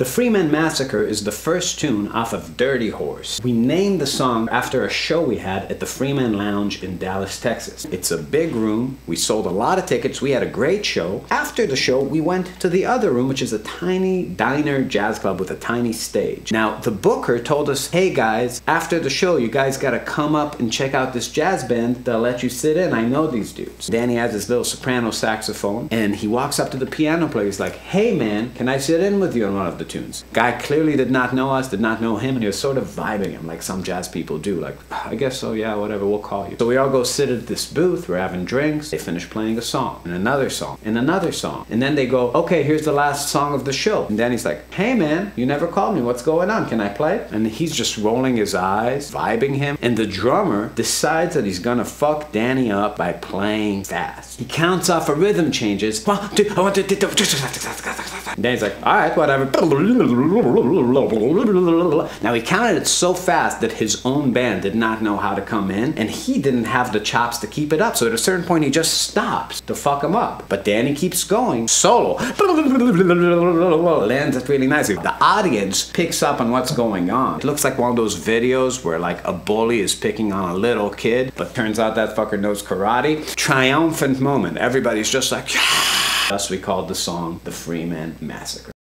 The Freeman Massacre is the first tune off of Dirty Horse. We named the song after a show we had at the Freeman Lounge in Dallas, Texas. It's a big room. We sold a lot of tickets. We had a great show. After the show, we went to the other room, which is a tiny diner jazz club with a tiny stage. Now, the booker told us, hey guys, after the show, you guys gotta come up and check out this jazz band. They'll let you sit in. I know these dudes. Danny has his little soprano saxophone, and he walks up to the piano player. He's like, hey man, can I sit in with you on one of the tunes? Guy clearly did not know us, did not know him, and he was sort of vibing him like some jazz people do, like, I guess so, yeah, whatever, we'll call you. So we all go sit at this booth, we're having drinks, they finish playing a song, and another song, and another song, and then they go, okay, here's the last song of the show. And Danny's like, hey man, you never called me, what's going on, can I play? And he's just rolling his eyes, vibing him, and the drummer decides that he's gonna fuck Danny up by playing fast. He counts off a rhythm changes, and Danny's like, alright, whatever. Now he counted it so fast that his own band did not know how to come in, and he didn't have the chops to keep it up, so at a certain point he just stops to fuck him up. But Danny keeps going, solo, lands it really nicely. The audience picks up on what's going on. It looks like one of those videos where like a bully is picking on a little kid, but turns out that fucker knows karate. Triumphant moment, everybody's just like, yeah! Thus we called the song The Freeman Massacre.